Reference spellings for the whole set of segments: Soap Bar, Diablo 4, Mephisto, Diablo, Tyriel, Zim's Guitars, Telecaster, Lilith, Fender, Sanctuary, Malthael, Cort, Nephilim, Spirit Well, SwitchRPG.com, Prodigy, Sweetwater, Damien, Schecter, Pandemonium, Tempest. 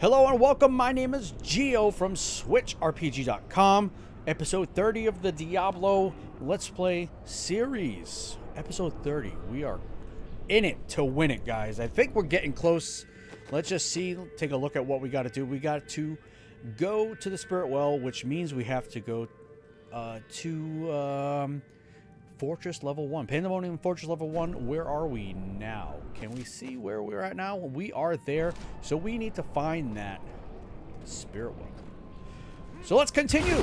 Hello and welcome, my name is Geo from SwitchRPG.com, episode 30 of the Diablo Let's Play series. Episode 30, we are in it to win it, guys. I think we're getting close. Let's just see, take a look at what we got to do. We got to go to the Spirit Well, which means we have to go to Fortress Level 1. Pandemonium Fortress Level 1. Where are we now? Can we see where we're at now? We are there. So we need to find that Spirit Well. So let's continue.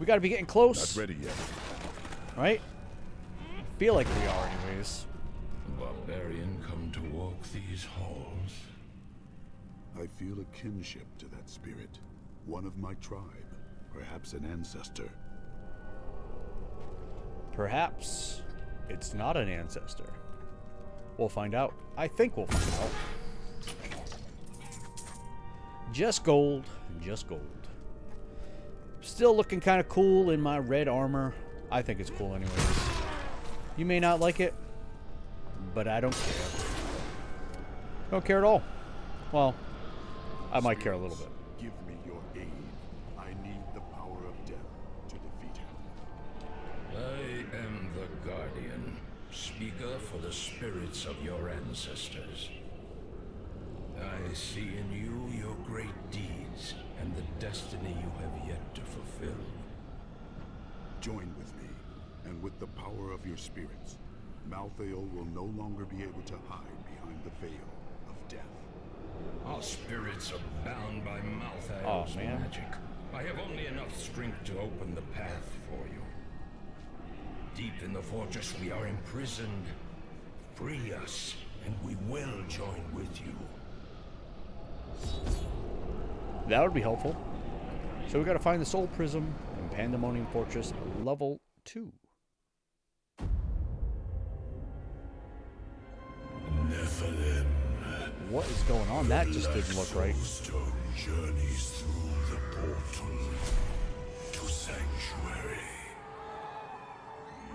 We got to be getting close. Not ready yet. Right? I feel like we are anyways. The barbarian come to walk these halls. I feel a kinship to that spirit. One of my tribe. Perhaps an ancestor. Perhaps it's not an ancestor. We'll find out. I think we'll find out. Just gold. Just gold. Still looking kind of cool in my red armor. I think it's cool anyways. You may not like it, but I don't care. I don't care at all. Well, I might care a little bit. Give me your aid. I need the power of death to defeat him. I am the guardian, speaker for the spirits of your ancestors. I see in you your great deeds and the destiny you have yet to fulfill. Join with me, and with the power of your spirits, Malthael will no longer be able to hide behind the veil of death. Our spirits are bound by Malthael's magic. I have only enough strength to open the path for you. Deep in the fortress we are imprisoned. Free us, and we will join with you. That would be helpful. So we gotta find the Soul Prism in Pandemonium Fortress Level 2. Nephilim. What is going on? That just didn't look right. Stone journeys through the portal to Sanctuary.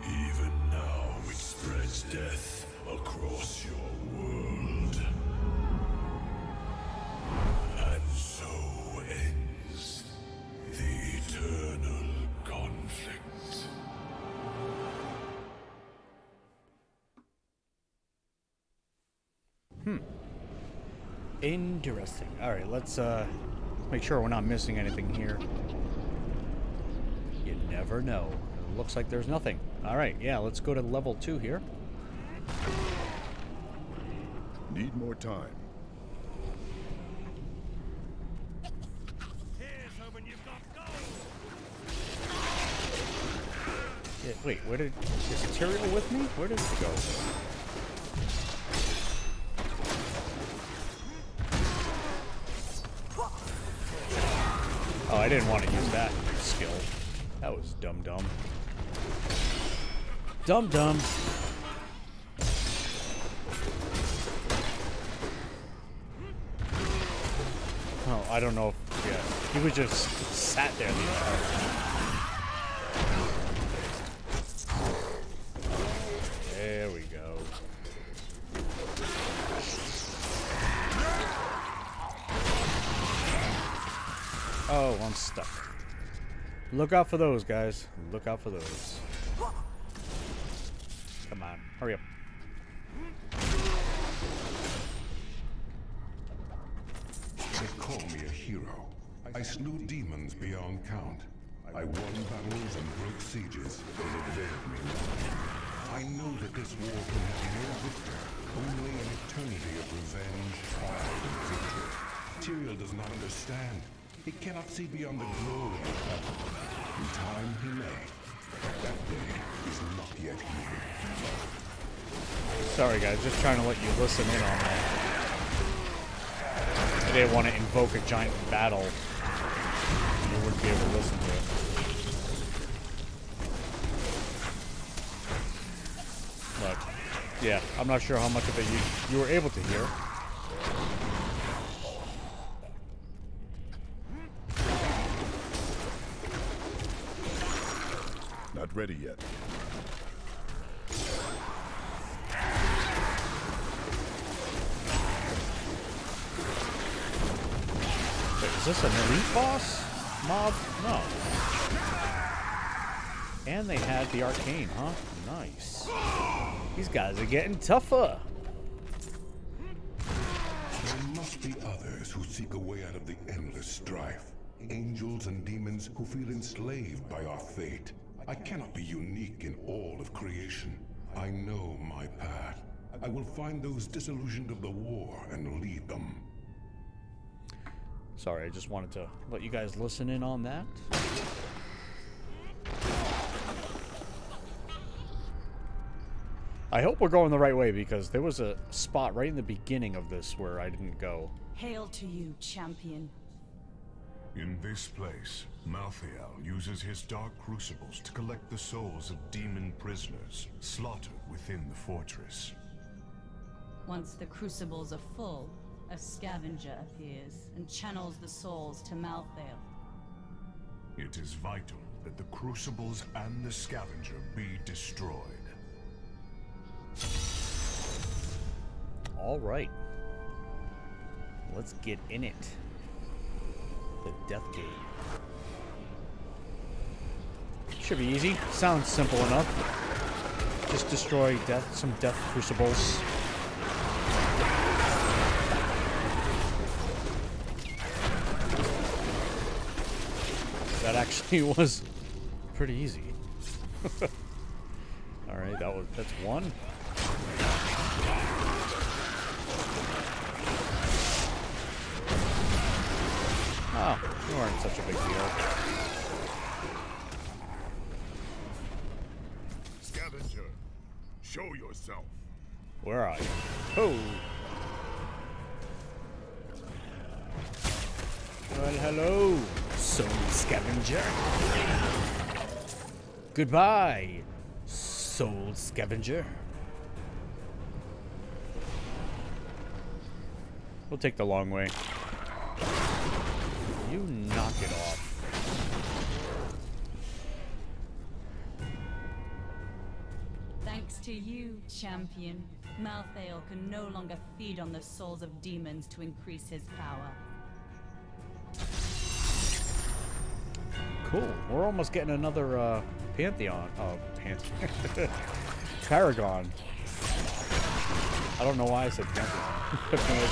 Even now it spreads death across your world. And so ends the eternal conflict. Interesting. All right, let's make sure we're not missing anything here. You never know. It looks like there's nothing. All right, yeah, let's go to level 2 here. Need more time. Here's hoping you've got gold. Yeah, wait, where did? Is Tyriel with me? Where did it go? Oh, I didn't want to use that skill. That was dumb. Dumb. Oh, I don't know if, yeah. He was just sat there the entire time. There we go. Oh, I'm stuck. Look out for those, guys. Look out for those. Come on, hurry up. They call me a hero. I slew demons beyond count. I won battles and broke sieges, though they failed me. I know that this war can have no victor, only an eternity of revenge, pride, and victory. Tyriel does not understand. He cannot see beyond the glow of the battle. In time he may, but that day is not yet here. Sorry guys, just trying to let you listen in on that. I didn't want to invoke a giant battle. You wouldn't be able to listen to it. Look, yeah, I'm not sure how much of it you were able to hear. Not ready yet. this an elite boss mob? No. And they had the arcane, huh? Nice. These guys are getting tougher. There must be others who seek a way out of the endless strife. Angels and demons who feel enslaved by our fate. I cannot be unique in all of creation. I know my path. I will find those disillusioned of the war and lead them. Sorry, I just wanted to let you guys listen in on that. I hope we're going the right way, because there was a spot right in the beginning of this where I didn't go. Hail to you, champion. In this place, Malthael uses his dark crucibles to collect the souls of demon prisoners slaughtered within the fortress. Once the crucibles are full, a scavenger appears and channels the souls to Malthael. It is vital that the crucibles and the scavenger be destroyed. All right. Let's get in it. The death gate. Should be easy. Sounds simple enough. Just destroy some death crucibles. That actually was pretty easy. All right, that's one. Oh, you weren't such a big deal. Scavenger, show yourself. Where are you? Oh. Well, hello. So, scavenger. Goodbye, soul scavenger. We'll take the long way. You knock it off. Thanks to you, champion, Malthael can no longer feed on the souls of demons to increase his power. Cool. We're almost getting another Pantheon. Oh, Pantheon. Paragon. I don't know why I said Pantheon.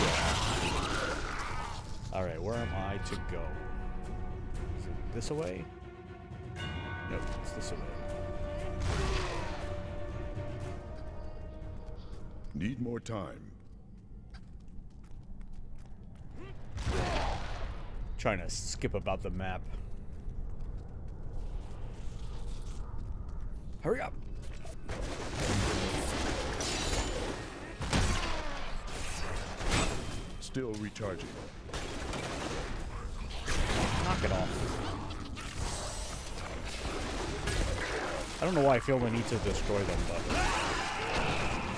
All right, where am I to go? Is it this away? Nope, it's this away. Need more time. Trying to skip about the map. Hurry up! Still recharging. Knock it off. I don't know why I feel the need to destroy them, but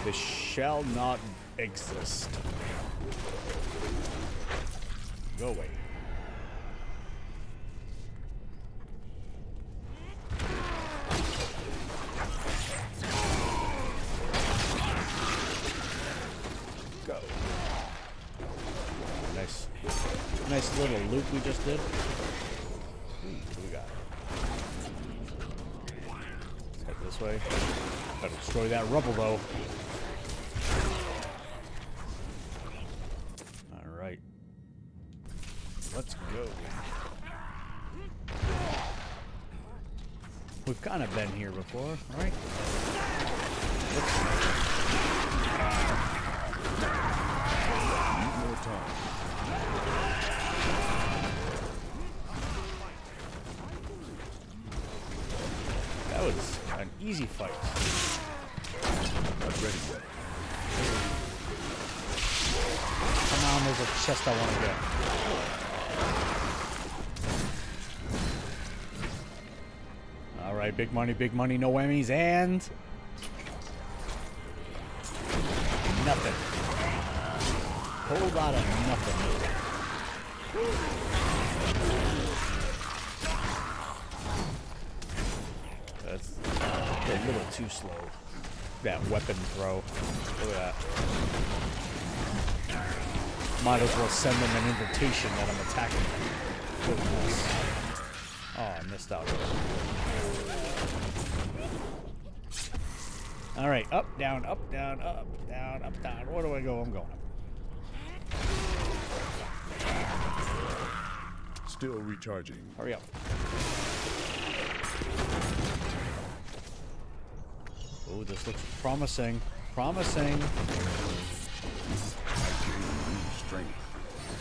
this shall not exist. Go away. Nice little loop we just did. What do we got? Let's head this way. Gotta destroy that rubble, though. All right. Let's go. We've kind of been here before, right? Need more time. That was an easy fight. Not ready yet. Come on, there's a chest I want to get. All right, big money, no whammies, and nothing. Whole lot of nothing. That's a little too slow. That weapon throw. Look at that. Might as well send them an invitation that I'm attacking them. Goodness. Oh, I missed out. Alright, up, down, up, down, up, down, up, down. Where do I go? I'm going up. Still recharging. Hurry up. Oh, this looks promising. Promising.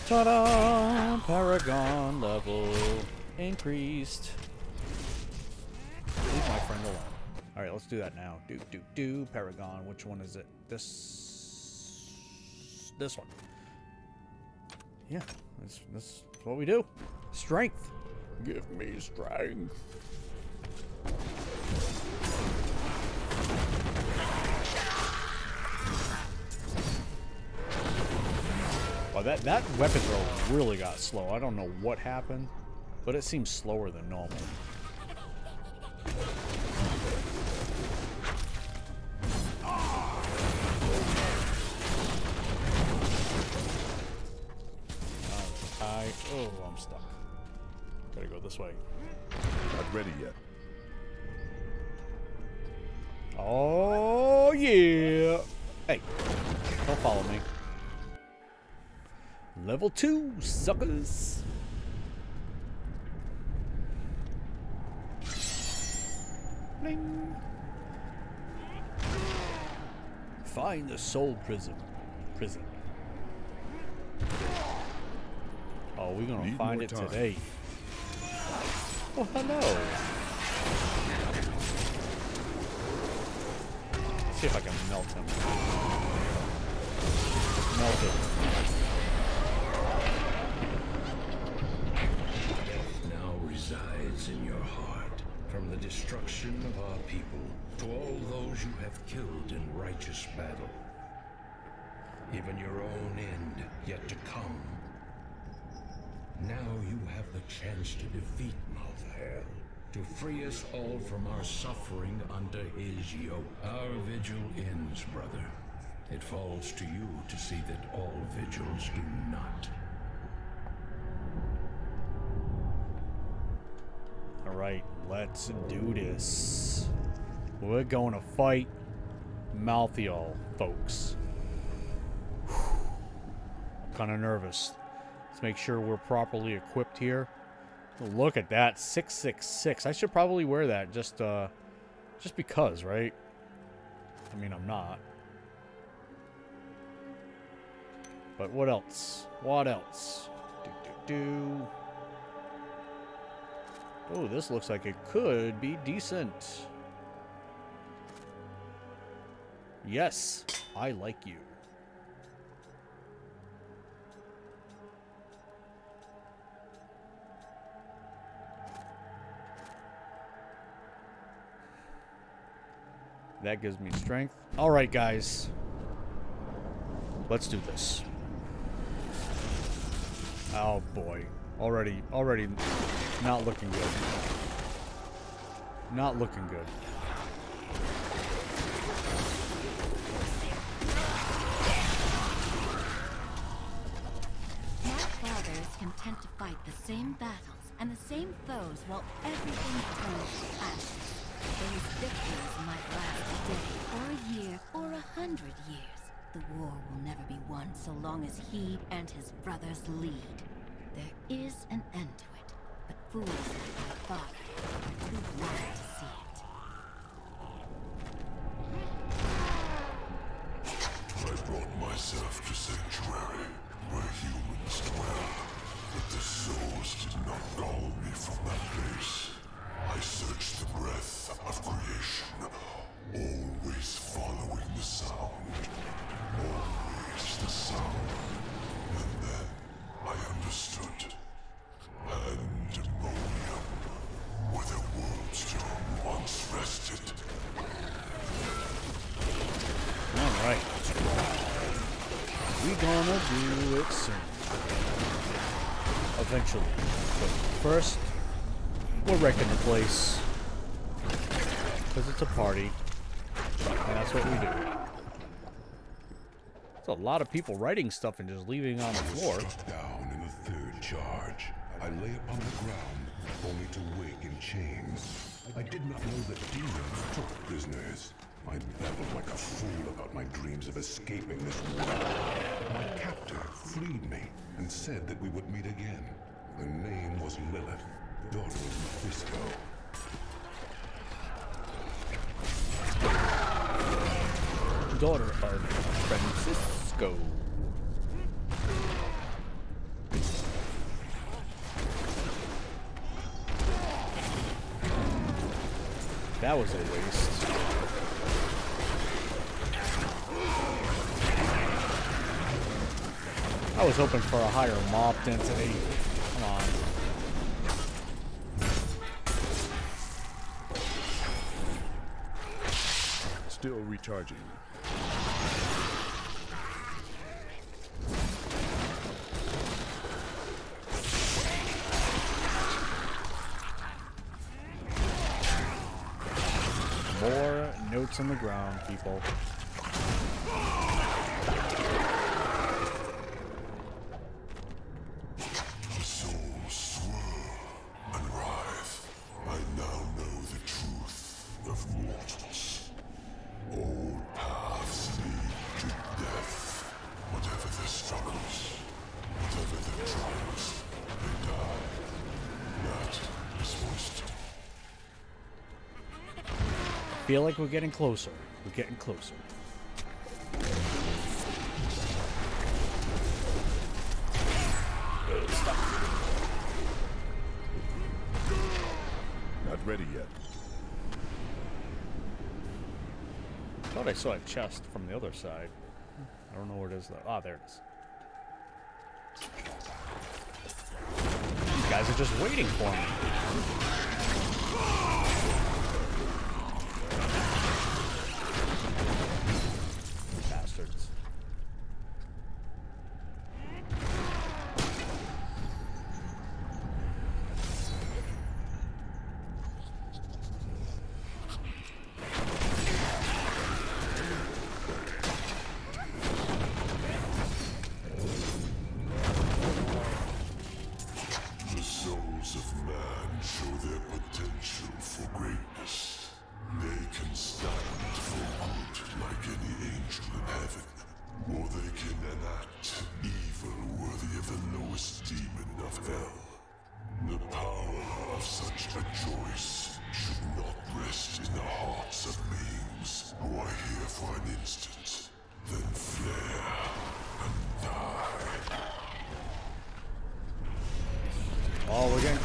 Ta-da! Paragon level increased. Leave my friend alone. All right, let's do that now. Do do do. Paragon. Which one is it? This one. Yeah, that's what we do. Strength. Give me strength. Oh, that weapon throw really got slow. I don't know what happened, but it seems slower than normal. Oh, I'm stuck. Gotta go this way. Not ready yet. Oh yeah! Hey, don't follow me. Level 2, suckers! Bling. Find the soul prism. Prison. Oh, we're gonna find it today. Oh, hello! Let's see if I can melt him. Just melt him. In your heart, from the destruction of our people to all those you have killed in righteous battle, even your own end yet to come. Now you have the chance to defeat Malthael, to free us all from our suffering under his yoke. Our vigil ends, brother. It falls to you to see that all vigils do not. Alright, let's do this. We're going to fight Malthael, folks. Kind of nervous. Let's make sure we're properly equipped here. Look at that, 666. I should probably wear that just because, right? I mean, I'm not. But what else? What else? Do-do-do. Oh, this looks like it could be decent. Yes, I like you. That gives me strength. All right, guys. Let's do this. Oh, boy. Already... Not looking good. Not looking good. That father is content to fight the same battles and the same foes while everything turns to ash. Those victories might last a day, or a year, or 100 years. The war will never be won so long as he and his brothers lead. There is an end to it. But fools like my father are too blind to see it. I brought myself to Sanctuary, where humans dwell. But the souls did not call me from that place. I searched the breath of creation, always following the sound. Always the sound. And then I understood. Pandemonium, where the world's tomb once rested. Alright. We're gonna do it soon. Eventually. But first, we're wrecking the place. Because it's a party. And that's what we do. There's a lot of people writing stuff and just leaving it on the floor. Struck down in the third charge, I lay upon the ground, only to wake in chains. I did not know that demons took prisoners. I babbled like a fool about my dreams of escaping this world. My captor freed me and said that we would meet again. Her name was Lilith, daughter of Mephisto. Daughter of Francisco. That was a waste. I was hoping for a higher mob density. Come on. Still recharging. More notes on the ground, people. I feel like we're getting closer. We're getting closer. Stop. Not ready yet. I thought I saw a chest from the other side. I don't know where it is though. Ah, there it is. These guys are just waiting for me.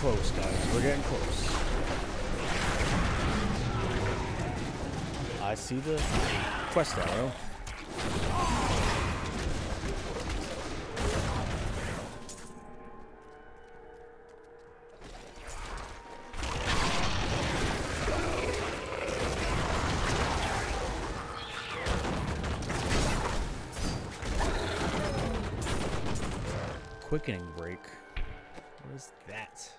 Close, guys. We're getting close. I see the quest arrow. Quickening break. What is that?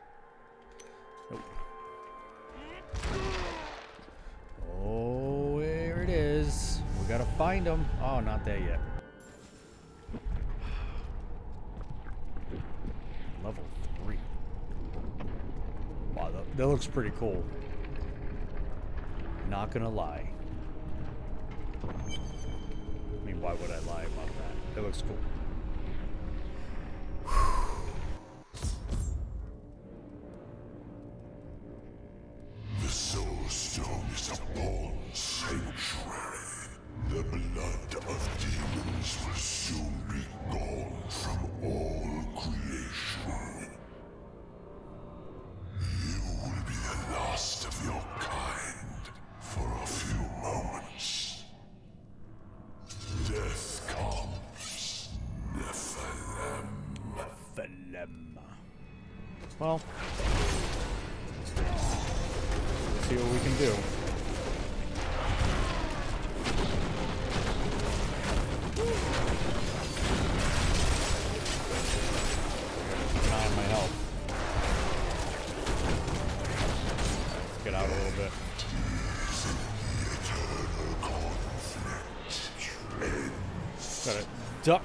Nope. Oh, here it is. We gotta find him. Oh, not there yet. Level 3. Wow, that looks pretty cool. Not gonna lie. I mean, why would I lie about that? It looks cool. Well, let's see what we can do. Not my help. Let's get out a little bit. Got it. duck,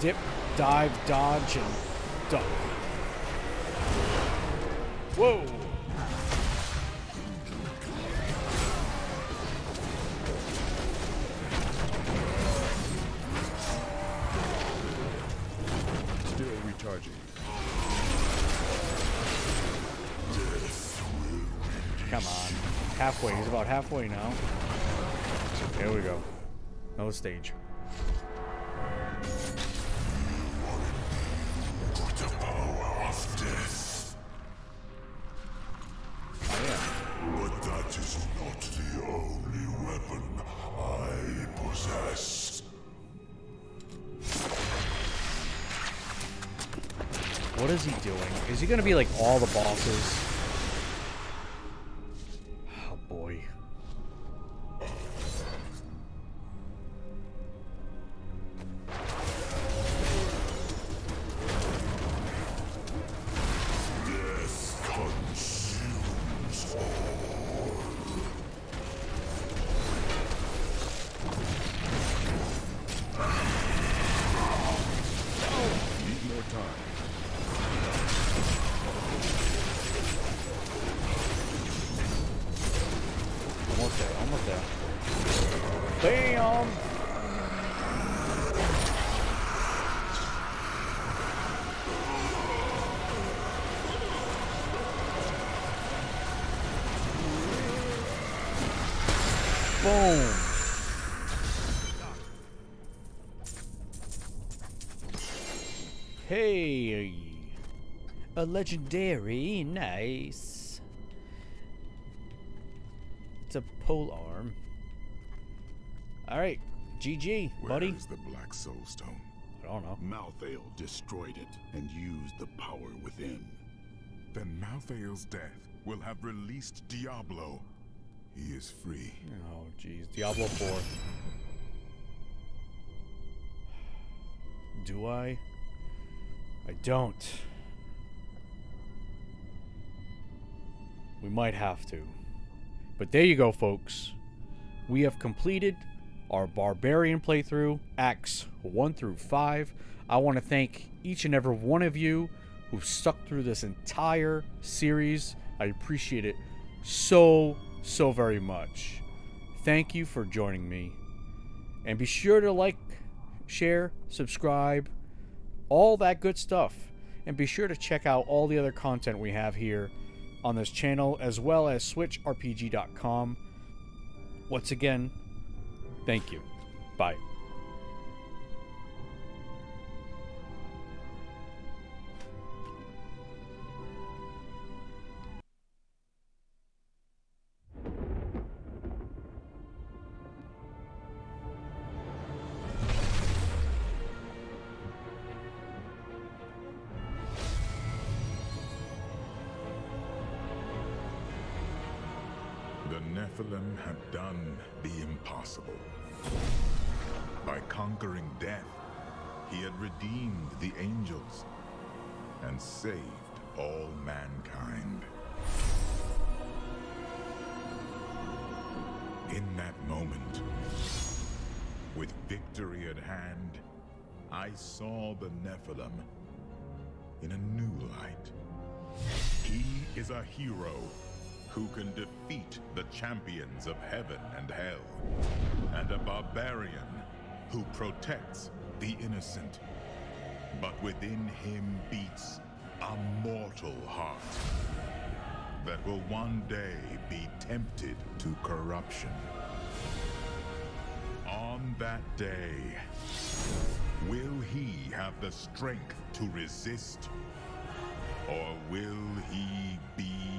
dip, dive, dodge, and duck. Whoa! Still recharging. Come on. Halfway. He's about halfway now. There we go. No stage. What is he doing? Is he gonna be like all the bosses? Oh boy. This consumes all. Need more time. Almost there. Bam! Boom! Hey! A legendary, nice. It's a pole arm. All right, GG, buddy. Where is the Black Soul Stone? I don't know. Malthael destroyed it and used the power within. Then Malthael's death will have released Diablo. He is free. Oh, jeez, Diablo 4. Do I? I don't. We might have to. But there you go, folks. We have completed our Barbarian playthrough, Acts 1 through 5. I want to thank each and every one of you who stuck through this entire series. I appreciate it so, so very much. Thank you for joining me. And be sure to like, share, subscribe, all that good stuff. And be sure to check out all the other content we have here on this channel, as well as SwitchRPG.com. Once again, thank you. Bye. Nephilim had done the impossible. By conquering death, he had redeemed the angels and saved all mankind. In that moment, with victory at hand, I saw the Nephilim in a new light. He is a hero who can defeat the champions of heaven and hell, and a barbarian who protects the innocent. But within him beats a mortal heart that will one day be tempted to corruption. On that day, will he have the strength to resist, or will he be